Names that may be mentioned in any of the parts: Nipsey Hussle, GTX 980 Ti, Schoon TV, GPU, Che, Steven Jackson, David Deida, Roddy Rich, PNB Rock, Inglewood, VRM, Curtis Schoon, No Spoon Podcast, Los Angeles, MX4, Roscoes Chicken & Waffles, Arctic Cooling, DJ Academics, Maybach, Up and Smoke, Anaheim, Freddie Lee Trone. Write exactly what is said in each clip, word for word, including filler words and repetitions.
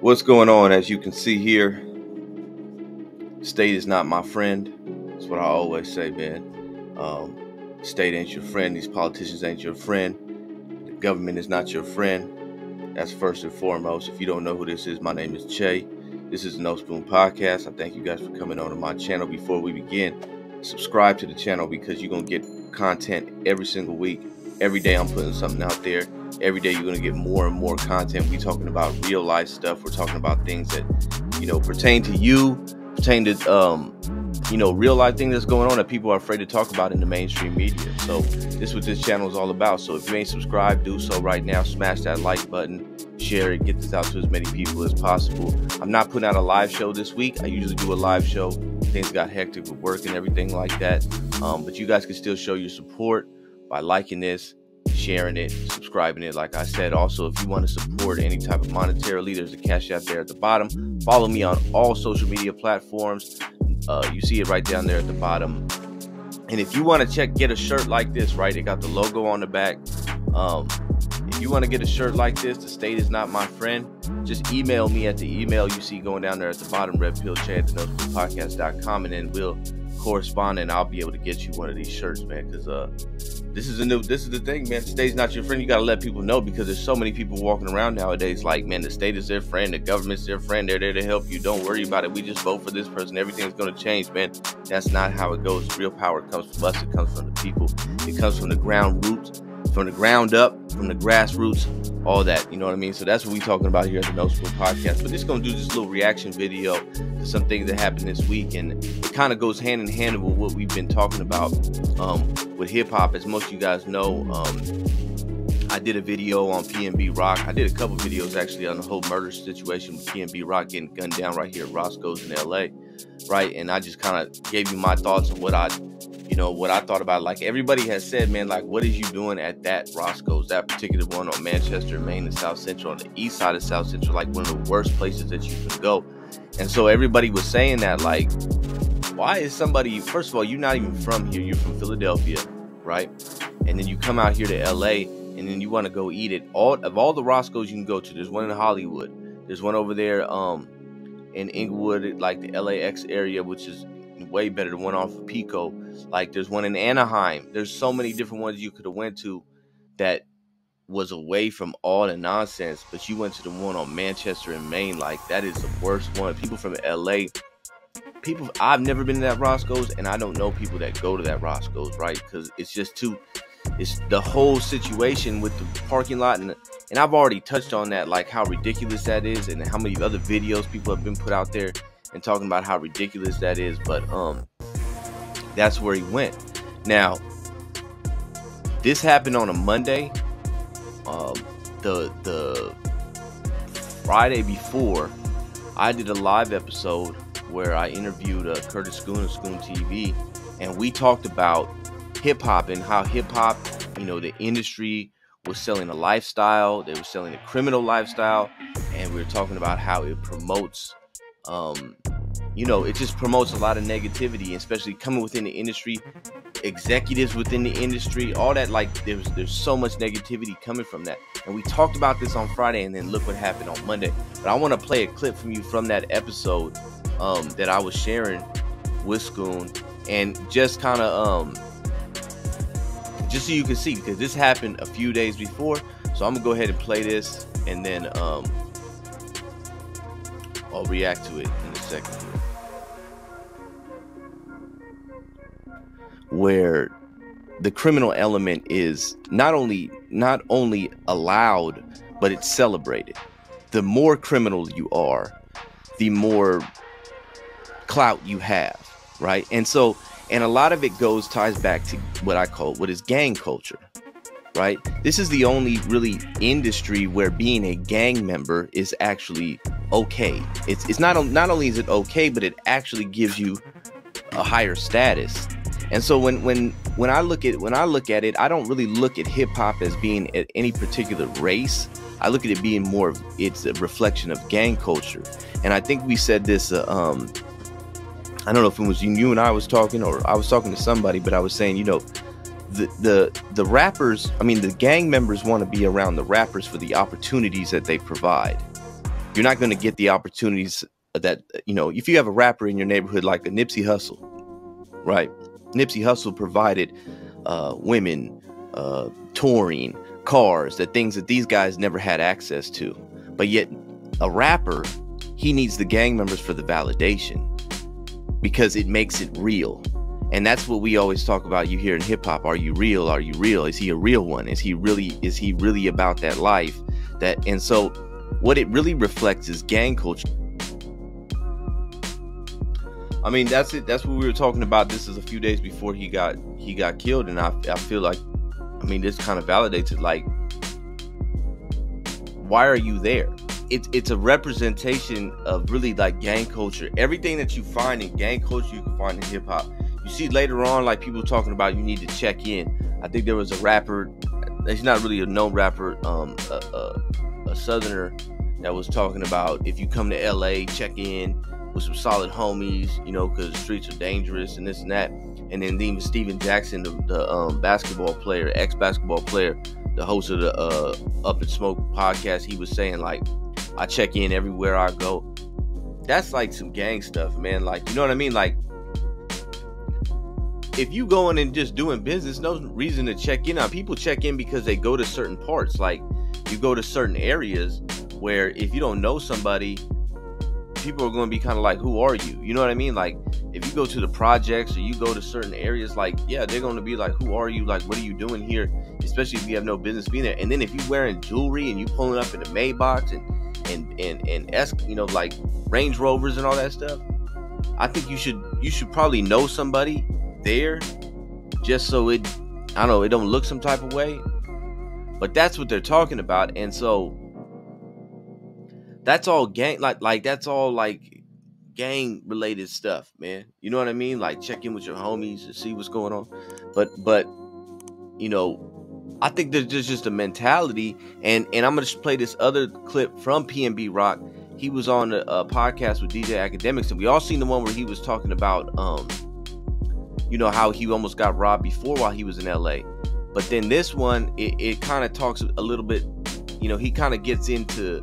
What's going on? As you can see here, state is not my friend. That's what I always say, man. Um, state ain't your friend. These politicians ain't your friend. The government is not your friend. That's first and foremost. If you don't know who this is, my name is Che. This is the No Spoon Podcast. I thank you guys for coming on to my channel. Before we begin, subscribe to the channel because you're going to get content every single week. Every day I'm putting something out there. Every day you're going to get more and more content. We're talking about real life stuff. We're talking about things that, you know, pertain to you, pertain to, um, you know, real life things that's going on that people are afraid to talk about in the mainstream media. So this is what this channel is all about. So if you ain't subscribed, do so right now. Smash that like button. Share it, get this out to as many people as possible. I'm not putting out a live show this week. I usually do a live show. Things got hectic with work and everything like that. Um, but you guys can still show your support by liking this, sharing it, subscribing it. Like I said, also, if you want to support any type of monetarily, there's a cash app there at the bottom. Follow me on all social media platforms. Uh, you see it right down there at the bottom. And if you want to check, get a shirt like this, right? It got the logo on the back. Um, If you want to get a shirt like this, the state is not my friend, just email me at the email you see going down there at the bottom, red pill che at the no spoon podcast dot com, and then we'll correspond and I'll be able to get you one of these shirts, man, because uh, this is a new, this is the thing, man. The state's not your friend. You got to let people know because there's so many people walking around nowadays like, man, the state is their friend, the government's their friend, they're there to help you. Don't worry about it. We just vote for this person. Everything's going to change, man. That's not how it goes. Real power comes from us. It comes from the people. It comes from the ground roots. From the ground up, from the grassroots, all that, you know what I mean? So that's what we're talking about here at the No Spoon Podcast. But this is going to do this little reaction video to some things that happened this week. And it kind of goes hand in hand with what we've been talking about um, with hip-hop. As most of you guys know, um, I did a video on P N B Rock. I did a couple videos, actually, on the whole murder situation with P N B Rock getting gunned down right here at Roscoe's in L A, right? And I just kind of gave you my thoughts on what I... You know, what I thought about, like everybody has said, man, like, what is you doing at that Roscoe's, that particular one on Manchester, Maine, and South Central, on the east side of South Central, like one of the worst places that you can go. And so everybody was saying that, like, why is somebody, first of all, you're not even from here, you're from Philadelphia, right? And then you come out here to L A and then you want to go eat it. All of all the Roscoe's you can go to, there's one in Hollywood, there's one over there um, in Inglewood, like the L A X area, which is way better than one off of Pico. Like there's one in Anaheim. There's so many different ones you could have went to that was away from all the nonsense, but you went to the one on Manchester and Maine. Like that is the worst one. People from L A, people, I've never been to that Roscoe's and I don't know people that go to that Roscoe's, right? Because it's just too, it's the whole situation with the parking lot. And, and I've already touched on that, like how ridiculous that is and how many other videos people have been put out there and talking about how ridiculous that is. But um, that's where he went. Now, this happened on a Monday. Uh, the the Friday before, I did a live episode where I interviewed uh, Curtis Schoon of Schoon T V, and we talked about hip hop and how hip hop, you know, the industry was selling a lifestyle. They were selling a criminal lifestyle, and we were talking about how it promotes. Um, you know, it just promotes a lot of negativity, especially coming within the industry, executives within the industry, all that. Like there's, there's so much negativity coming from that. And we talked about this on Friday and then look what happened on Monday. But I want to play a clip from you from that episode, um, that I was sharing with Schoon, and just kind of, um, just so you can see, because this happened a few days before. So I'm gonna go ahead and play this and then, um, I'll react to it in a second here. Where the criminal element is not only not only allowed, but it's celebrated. The more criminal you are, the more clout you have, right? And so, and a lot of it goes ties back to what I call what is gang culture. Right? This is the only really industry where being a gang member is actually okay. It's it's not not only is it okay, but it actually gives you a higher status. And so when when when I look at when I look at it, I don't really look at hip hop as being at any particular race. I look at it being more of, it's a reflection of gang culture. And I think we said this. Uh, um, I don't know if it was you and I was talking, or I was talking to somebody, but I was saying, you know, the the the rappers, I mean, the gang members want to be around the rappers for the opportunities that they provide. You're not going to get the opportunities that, you know, if you have a rapper in your neighborhood like a Nipsey Hussle, right? Nipsey Hussle provided uh, women, uh, touring, cars, the things that these guys never had access to. But yet a rapper, he needs the gang members for the validation because it makes it real. And that's what we always talk about. You hear in hip hop, are you real? Are you real? Is he a real one? Is he really, is he really about that life? That, and so what it really reflects is gang culture. I mean, that's it. That's what we were talking about. This is a few days before he got, he got killed. And I, I feel like, I mean, this kind of validates it. Like, why are you there? It's, it's a representation of really like gang culture. Everything that you find in gang culture, you can find in hip hop. You see later on, like people talking about you need to check in. I think there was a rapper, he's not really a known rapper, um, a, a, a Southerner that was talking about if you come to L A, check in with some solid homies, you know, because the streets are dangerous and this and that. And then even Steven Jackson, the, the um, basketball player, ex-basketball player, the host of the uh, Up and Smoke podcast, he was saying like, I check in everywhere I go. That's like some gang stuff, man. Like, you know what I mean? Like, if you going and just doing business, no reason to check in on. People check in because they go to certain parts. Like, you go to certain areas where if you don't know somebody, people are going to be kind of like, who are you? You know what I mean? Like, if you go to the projects or you go to certain areas, like, yeah, they're going to be like, who are you? Like, what are you doing here? Especially if you have no business being there. And then if you're wearing jewelry and you pulling up in the Maybach and, and, and, and ask, you know, like Range Rovers and all that stuff, I think you should, you should probably know somebody there just so it, I don't know, it don't look some type of way. But that's what they're talking about. And so that's all gang, like like that's all like gang related stuff, man. You know what I mean? Like check in with your homies and see what's going on. But but you know, I think there's just, just a mentality. And and I'm gonna just play this other clip from P N B Rock. He was on a, a podcast with D J Academics, and we all seen the one where he was talking about um you know, how he almost got robbed before while he was in L A. But then this one, it, it kind of talks a little bit, you know, he kind of gets into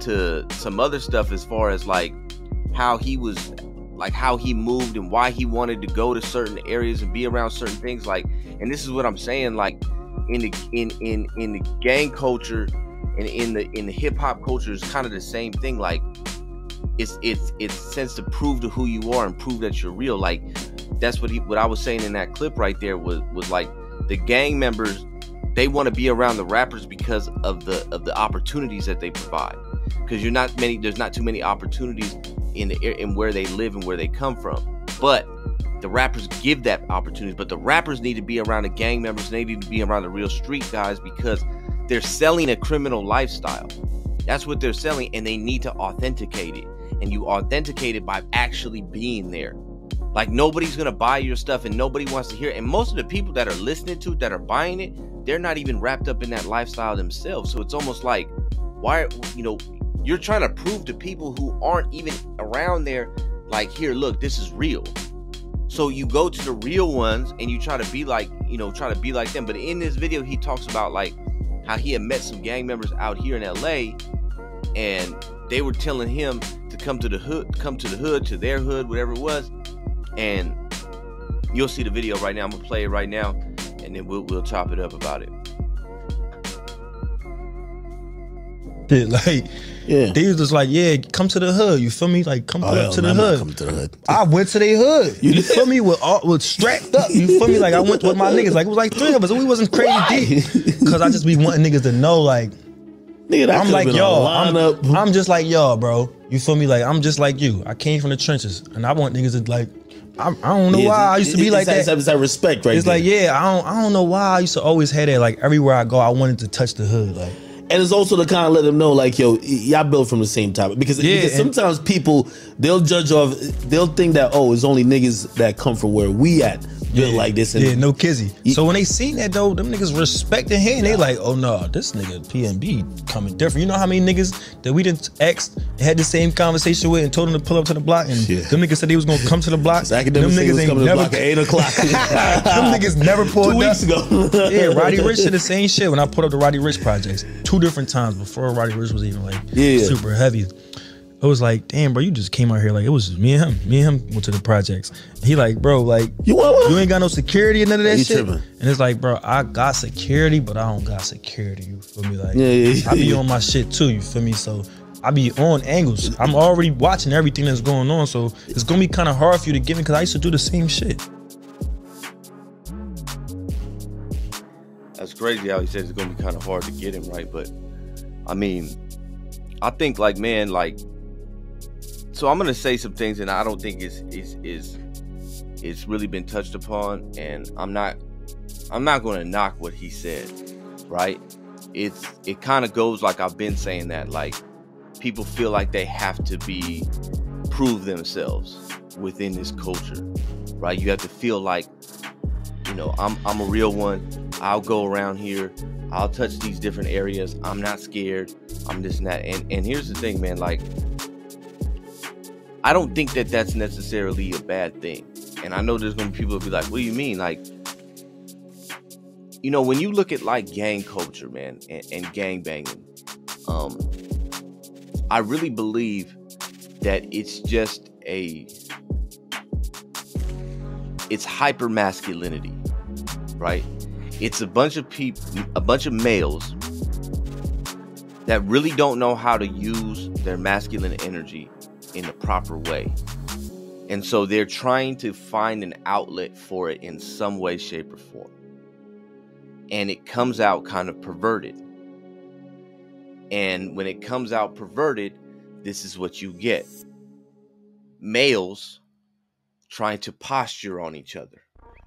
to some other stuff as far as like how he was, like how he moved and why he wanted to go to certain areas and be around certain things. Like, and this is what I'm saying, like in the, in, in, in the gang culture and in the, in the hip hop culture is kind of the same thing. Like it's, it's, it's sense to prove to who you are and prove that you're real. Like, that's what he, what I was saying in that clip right there was, was like the gang members, they want to be around the rappers because of the, of the opportunities that they provide. Cause you're not many, there's not too many opportunities in the, in where they live and where they come from, but the rappers give that opportunity. But the rappers need to be around the gang members. They need to be around the real street guys because they're selling a criminal lifestyle. That's what they're selling. And they need to authenticate it. And you authenticate it by actually being there. Like, nobody's going to buy your stuff and nobody wants to hear it. And most of the people that are listening to it, that are buying it, they're not even wrapped up in that lifestyle themselves. So it's almost like, why, you know, you're trying to prove to people who aren't even around there, like, here, look, this is real. So you go to the real ones and you try to be like, you know, try to be like them. But in this video, he talks about like how he had met some gang members out here in L A and they were telling him to come to the hood, come to the hood, to their hood, whatever it was. And you'll see the video right now. I'm gonna play it right now, and then we'll we'll chop it up about it. Like, yeah, they was just like, yeah, come to the hood. You feel me? Like, come oh, up hell, to, the hood. to the hood. I went to their hood. You, you feel me? With all with strapped up. You feel me? Like, I went with my niggas. Like, it was like three of us. We wasn't crazy deep because I just be wanting niggas to know, like, nigga, I'm like y'all. I'm, I'm just like y'all, bro. You feel me? Like, I'm just like you. I came from the trenches, and I want niggas to like. I, I don't know yeah, why I used to be like that. It's that respect, right? It's there. Like, yeah, I don't. I don't know why I used to always have that. Like everywhere I go, I wanted to touch the hood. Like, And it's also to kind of let them know, like, yo, y'all built from the same topic. Because, yeah, because sometimes people, they'll judge off, they'll think that, oh, it's only niggas that come from where we at built yeah, like this. And yeah, no kizzy. You, so when they seen that, though, them niggas respecting him. They like, oh, no, this nigga P N B coming different. You know how many niggas that we didn't asked, had the same conversation with and told them to pull up to the block? And yeah. them niggas said they was going to come to the block. Them niggas ain't never. At eight o'clock. Them niggas never pulled up. Two weeks ago. Yeah, Roddy Rich said the same shit when I pulled up the Roddy Rich projects. Two different times before Roddy Rich was even like yeah. super heavy. It was like, damn, bro, you just came out here like it was just me and him. Me and him went to the projects. And he like, bro, like you, you ain't got no security and none of that shit. Tripping. And it's like, bro, I got security, but I don't got security. You feel me? Like yeah, yeah, I be yeah. on my shit too. You feel me? So I be on angles. I'm already watching everything that's going on. So it's gonna be kind of hard for you to give me because I used to do the same shit. That's crazy how he said it's gonna be kind of hard to get him right, but I mean, I think like man, like. So I'm gonna say some things, and I don't think it's is is it's really been touched upon, and I'm not I'm not gonna knock what he said, right? It's it kind of goes like I've been saying that like people feel like they have to be prove themselves within this culture, right? You have to feel like, you know, I'm I'm a real one. I'll go around here. I'll touch these different areas. I'm not scared. I'm this and that. And, and here's the thing, man. Like, I don't think that that's necessarily a bad thing. And I know there's going to be people who be like, what do you mean? Like, you know, when you look at like gang culture, man, and, and gang banging, um, I really believe that it's just a, it's hyper masculinity, right? It's a bunch of people, a bunch of males that really don't know how to use their masculine energy in the proper way. And so they're trying to find an outlet for it in some way, shape, or form. And it comes out kind of perverted. And when it comes out perverted, this is what you get. Males trying to posture on each other,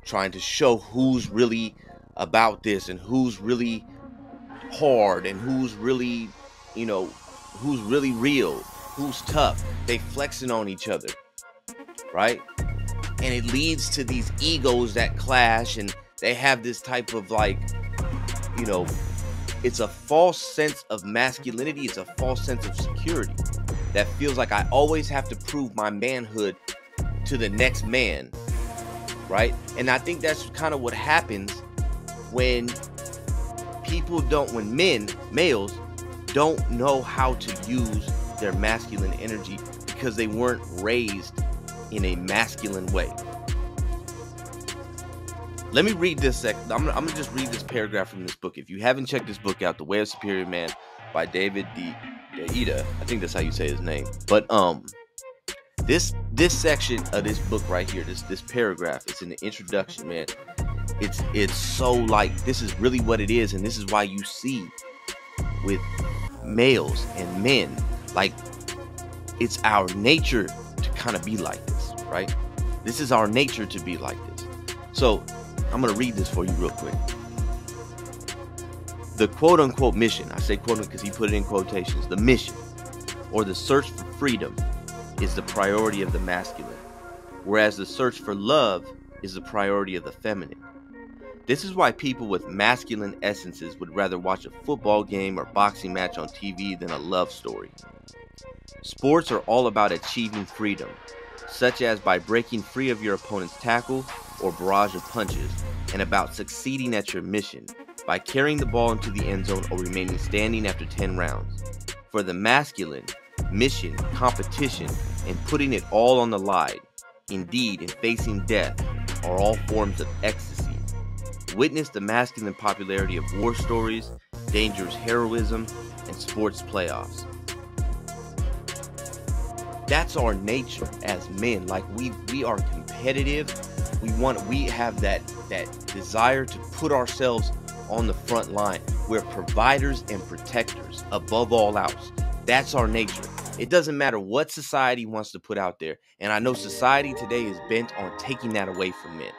trying to show who's really about this and who's really hard and who's really, you know, who's really real, who's tough. They flexing on each other, right? And it leads to these egos that clash, and they have this type of like, you know, it's a false sense of masculinity. It's a false sense of security that feels like I always have to prove my manhood to the next man, right? And I think that's kind of what happens when people don't, when men, males, don't know how to use their masculine energy because they weren't raised in a masculine way. Let me read this. Sec I'm, I'm gonna just read this paragraph from this book. If you haven't checked this book out, The Way of the Superior Man by David Deida, I think that's how you say his name. But um, this this section of this book right here, this this paragraph, it's in the introduction, man. It's it's so like this is really what it is, and this is why you see with males and men, like it's our nature to kind of be like this, right? This is our nature to be like this. So I'm gonna read this for you real quick. The quote unquote mission, I say quote because he put it in quotations, the mission or the search for freedom is the priority of the masculine, whereas the search for love is the priority of the feminine. This is why people with masculine essences would rather watch a football game or boxing match on T V than a love story. Sports are all about achieving freedom, such as by breaking free of your opponent's tackle or barrage of punches, and about succeeding at your mission by carrying the ball into the end zone or remaining standing after ten rounds. For the masculine, mission, competition, and putting it all on the line, indeed, and facing death, are all forms of ecstasy. Witness the masculine popularity of war stories, dangerous heroism, and sports playoffs. That's our nature as men. Like we we are competitive. We want we have that that desire to put ourselves on the front line. We're providers and protectors above all else. That's our nature. It doesn't matter what society wants to put out there. And I know society today is bent on taking that away from men.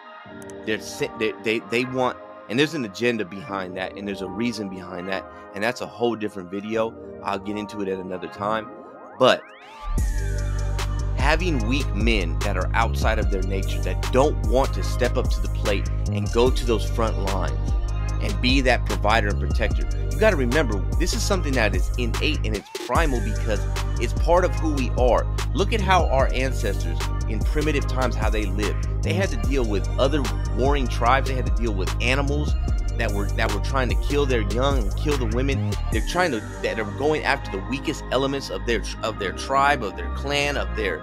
They're, they, they, they want And there's an agenda behind that, and there's a reason behind that, and that's a whole different video. I'll get into it at another time. But having weak men that are outside of their nature, that don't want to step up to the plate and go to those front lines and be that provider and protector. You got to remember, this is something that is innate and it's primal because it's part of who we are. Look at how our ancestors in primitive times, how they lived. They had to deal with other warring tribes. They had to deal with animals that were that were trying to kill their young and kill the women. They're trying to that are going after the weakest elements of their of their tribe, of their clan, of their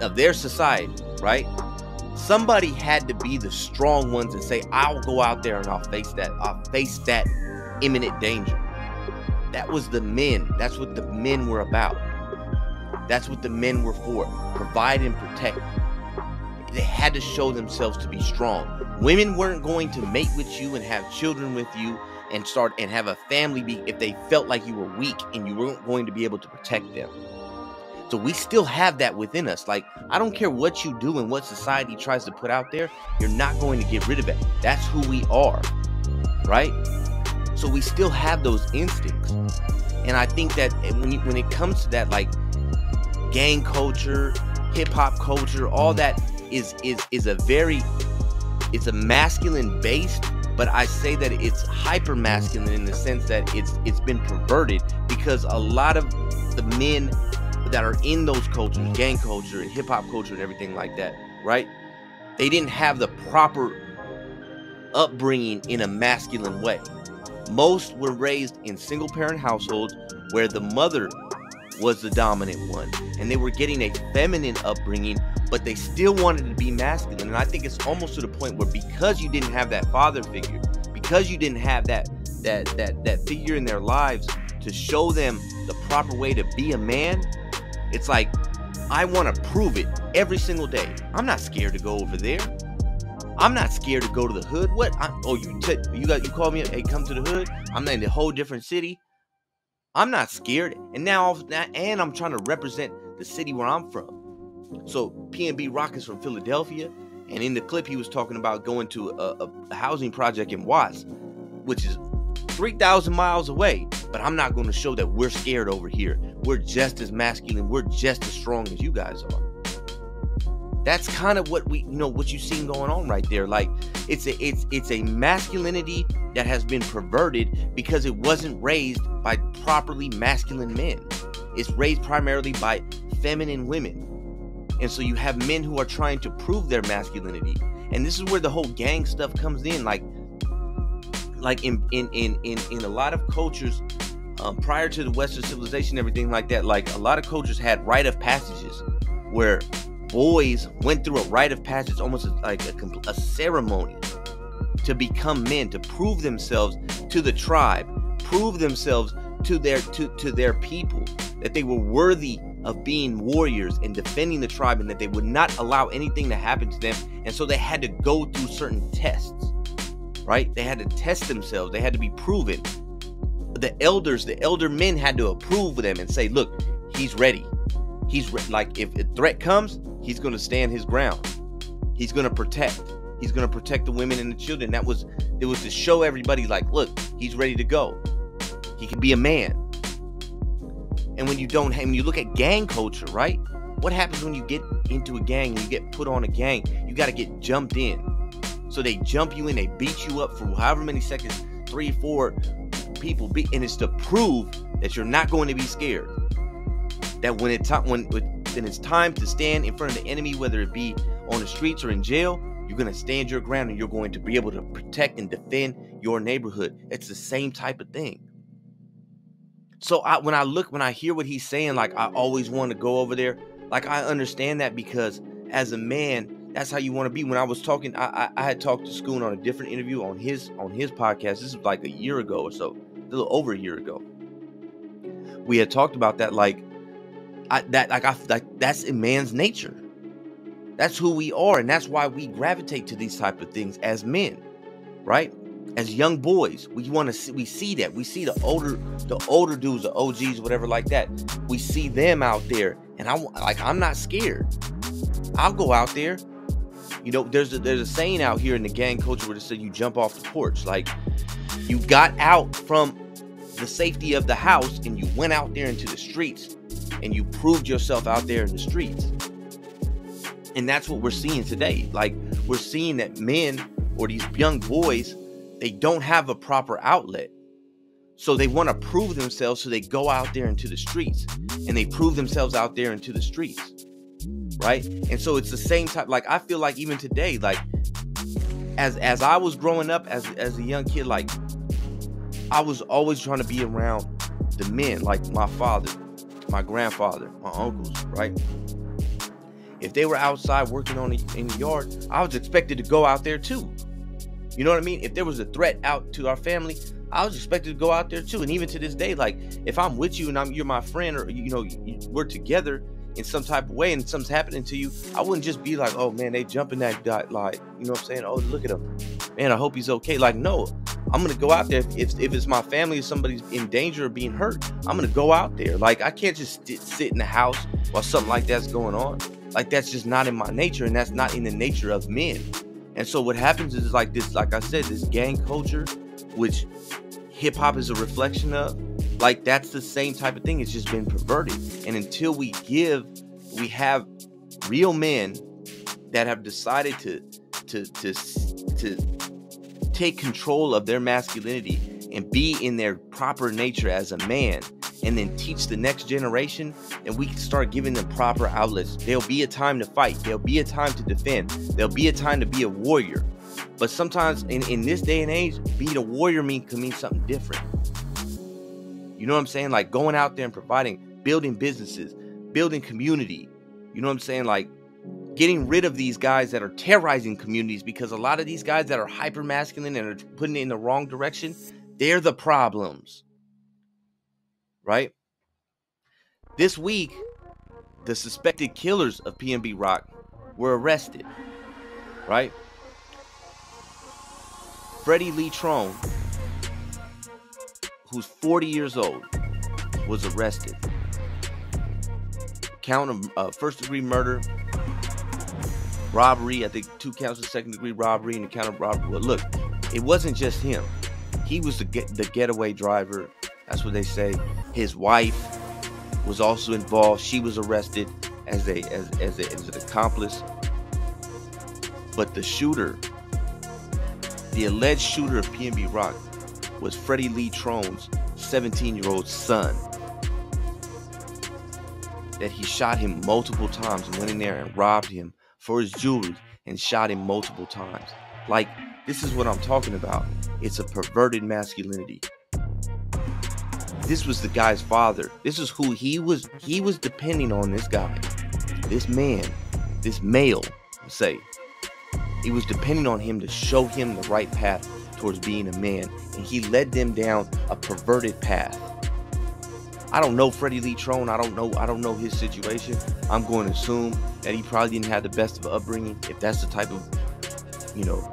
of their society, right? Somebody had to be the strong ones and say, I'll go out there and I'll face that, I'll face that imminent danger. That was the men. That's what the men were about. That's what the men were for. Provide and protect. They had to show themselves to be strong. Women weren't going to mate with you and have children with you and start and have a family be if they felt like you were weak and you weren't going to be able to protect them. So we still have that within us. Like, I don't care what you do and what society tries to put out there, you're not going to get rid of it. That's who we are, right? So we still have those instincts. And I think that when, you, when it comes to that, like gang culture, hip hop culture, all that is, is, is a very, it's a masculine based, but I say that it's hyper masculine in the sense that it's, it's been perverted because a lot of the men that are in those cultures, gang culture and hip hop culture and everything like that, right? They didn't have the proper upbringing in a masculine way. Most were raised in single parent households where the mother was the dominant one, and they were getting a feminine upbringing, but they still wanted to be masculine. And I think it's almost to the point where because you didn't have that father figure, because you didn't have that that that that figure in their lives to show them the proper way to be a man, it's like, I want to prove it every single day. I'm not scared to go over there. I'm not scared to go to the hood. What? I, oh, you t you got you call me? Hey, come to the hood. I'm in a whole different city. I'm not scared. And now, and I'm trying to represent the city where I'm from. So P N B Rock is from Philadelphia, and in the clip he was talking about going to a, a housing project in Watts, which is three thousand miles away. But I'm not going to show that we're scared over here. We're just as masculine. We're just as strong as you guys are. That's kind of what we, you know, what you've seen going on right there. Like, it's a, it's, it's a masculinity that has been perverted because it wasn't raised by properly masculine men. It's raised primarily by feminine women. And so you have men who are trying to prove their masculinity. And this is where the whole gang stuff comes in. Like, like in, in, in, in, in a lot of cultures, um, prior to the Western civilization, everything like that, like a lot of cultures had rite of passages where boys went through a rite of passage, almost like a, a ceremony, to become men, to prove themselves to the tribe, prove themselves to their to, to their people, that they were worthy of being warriors and defending the tribe, and that they would not allow anything to happen to them. And so they had to go through certain tests, right? They had to test themselves. They had to be proven. The elders, the elder men had to approve of them and say, look, he's ready. He's re like, if a threat comes, he's going to stand his ground. He's going to protect. He's going to protect the women and the children. That was, it was to show everybody, like, look, he's ready to go. He can be a man. And when you don't, when you look at gang culture, right? What happens when you get into a gang and you get put on a gang? You got to get jumped in. So they jump you in, they beat you up for however many seconds, three, four people beat, and it's to prove that you're not going to be scared. That when it's, when, when it's time to stand in front of the enemy, whether it be on the streets or in jail, you're going to stand your ground and you're going to be able to protect and defend your neighborhood. It's the same type of thing. So I, when I look, when I hear what he's saying, like, I always want to go over there. Like, I understand that, because as a man, that's how you want to be. When I was talking, I, I, I had talked to Schoon on a different interview on his, on his podcast. This was like a year ago or so, a little over a year ago. We had talked about that, like, I, that like I like that's in man's nature. That's who we are, and that's why we gravitate to these type of things as men, right? As young boys, we want to see, we see that we see the older the older dudes, the O Gs, whatever like that. We see them out there, and I like I'm not scared. I'll go out there. You know, there's a, there's a saying out here in the gang culture where they said you jump off the porch. Like, you got out from the safety of the house and you went out there into the streets and you proved yourself out there in the streets. And that's what we're seeing today. Like, we're seeing that men or these young boys, they don't have a proper outlet. So they want to prove themselves, so they go out there into the streets and they prove themselves out there into the streets, right? And so it's the same type. Like, I feel like even today, like as as I was growing up as as a young kid, like I was always trying to be around the men, like my father, my grandfather, my uncles, right? If they were outside working on the, in the yard, I was expected to go out there too. You know what I mean? If there was a threat out to our family, I was expected to go out there too. And even to this day, like if I'm with you and I'm, you're my friend, or, you know, we're together in some type of way and something's happening to you, I wouldn't just be like, oh man, they jumping that dot, like, you know what I'm saying? Oh, look at him, man, I hope he's okay. Like, no, I'm going to go out there. If, if it's my family or somebody's in danger or being hurt, I'm going to go out there. Like, I can't just sit in the house while something like that's going on. Like, that's just not in my nature, and that's not in the nature of men. And so what happens is like this, like I said, this gang culture, which hip hop is a reflection of, like that's the same type of thing. It's just been perverted. And until we give, we have real men that have decided to to to to take control of their masculinity and be in their proper nature as a man, and then teach the next generation, and we can start giving them proper outlets. There'll be a time to fight. There'll be a time to defend. There'll be a time to be a warrior. But sometimes in, in this day and age, being a warrior mean, can mean something different. You know what I'm saying? Like going out there and providing, building businesses, building community. You know what I'm saying? Like getting rid of these guys that are terrorizing communities, because a lot of these guys that are hyper masculine and are putting it in the wrong direction, they're the problems. Right? This week, the suspected killers of P N B Rock were arrested. Right? Freddie Lee Trone, who's forty years old, was arrested. Count of uh, first degree murder, robbery, I think two counts of second degree robbery, and the count of robbery. Well, look, it wasn't just him. He was the, get, the getaway driver. That's what they say. His wife was also involved. She was arrested as, a, as, as, a, as an accomplice. But the shooter, the alleged shooter of P N B Rock, was Freddie Lee Trone's seventeen-year-old son. That he shot him multiple times and went in there and robbed him for his jewelry and shot him multiple times. Like, this is what I'm talking about. It's a perverted masculinity. This was the guy's father. This is who he was. He was depending on this guy, this man, this male, say. He was depending on him to show him the right path towards being a man, and he led them down a perverted path. I don't know Freddie Lee Trone. I don't know. I don't know his situation. I'm going to assume that he probably didn't have the best of upbringing. If that's the type of, you know,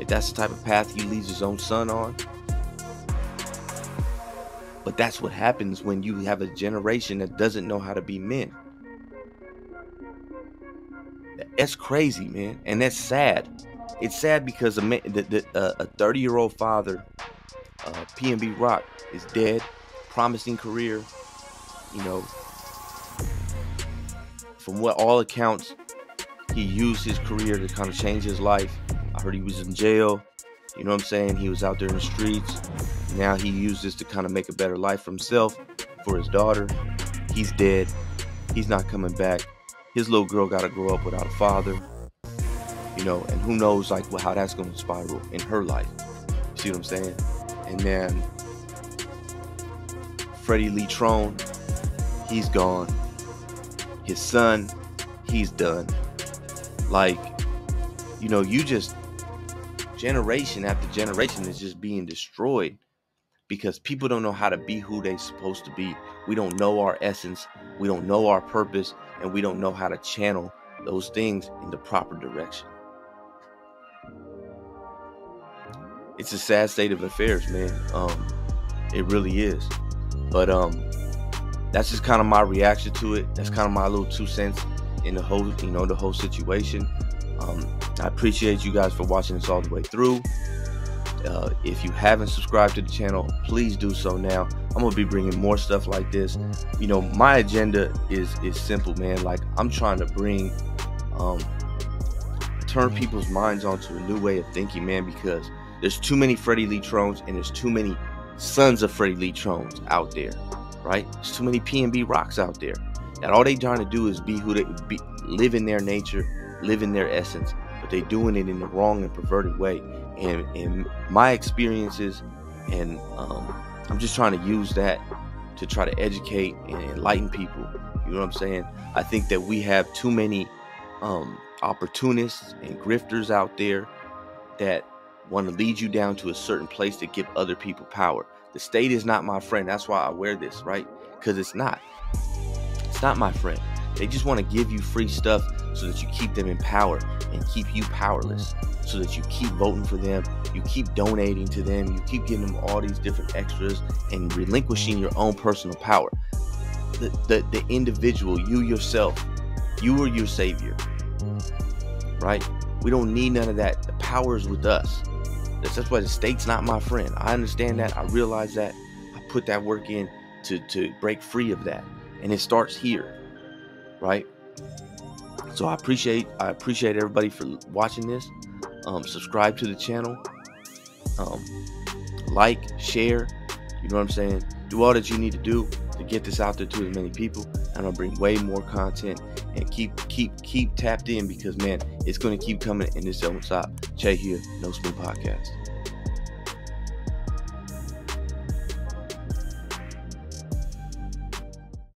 if that's the type of path he leads his own son on. But that's what happens when you have a generation that doesn't know how to be men. That's crazy, man. And that's sad. It's sad because a man, the, the, uh, a thirty-year-old father, uh, P N B Rock, is dead. Promising career. You know, from what all accounts, he used his career to kind of change his life. I heard he was in jail. You know what I'm saying? He was out there in the streets. Now he used this to kind of make a better life for himself, for his daughter. He's dead. He's not coming back. His little girl got to grow up without a father, you know, and who knows like well, how that's going to spiral in her life. See what I'm saying? And then Freddie Lee Trone, he's gone. His son, he's done. Like, you know, you just, generation after generation is just being destroyed because people don't know how to be who they're supposed to be. We don't know our essence. We don't know our purpose. And we don't know how to channel those things in the proper direction. It's a sad state of affairs, man. Um, it really is. But um, that's just kind of my reaction to it. That's kind of my little two cents in the whole, you know, the whole situation. Um, I appreciate you guys for watching this all the way through. Uh, if you haven't subscribed to the channel, please do so now. I'm gonna be bringing more stuff like this. You know, my agenda is is simple, man. Like, I'm trying to bring um turn people's minds onto a new way of thinking, man, because there's too many Freddie Lee Trones and there's too many sons of Freddie Lee Trones out there, right? There's too many P N B Rocks out there that all they trying to do is be who they be, live in their nature, live in their essence, but they doing it in the wrong and perverted way. And, and my experiences, and um, I'm just trying to use that to try to educate and enlighten people. You know what I'm saying? I think that we have too many um, opportunists and grifters out there that want to lead you down to a certain place to give other people power. The state is not my friend. That's why I wear this, right? Because it's not. It's not my friend. They just want to give you free stuff so that you keep them in power and keep you powerless, so that you keep voting for them, you keep donating to them, you keep giving them all these different extras and relinquishing your own personal power. The, the, the individual, you yourself, you are your savior, right? We don't need none of that. The power is with us. That's, that's why the state's not my friend. I understand that. I realize that. I put that work in to, to break free of that. And it starts here, right? So I appreciate I appreciate everybody for watching this. Um, subscribe to the channel, um, like, share, you know what I'm saying? Do all that you need to do to get this out there to as many people. I'm gonna bring way more content, and keep keep keep tapped in, because man, it's gonna keep coming. And this is Che here, No Spoon Podcast.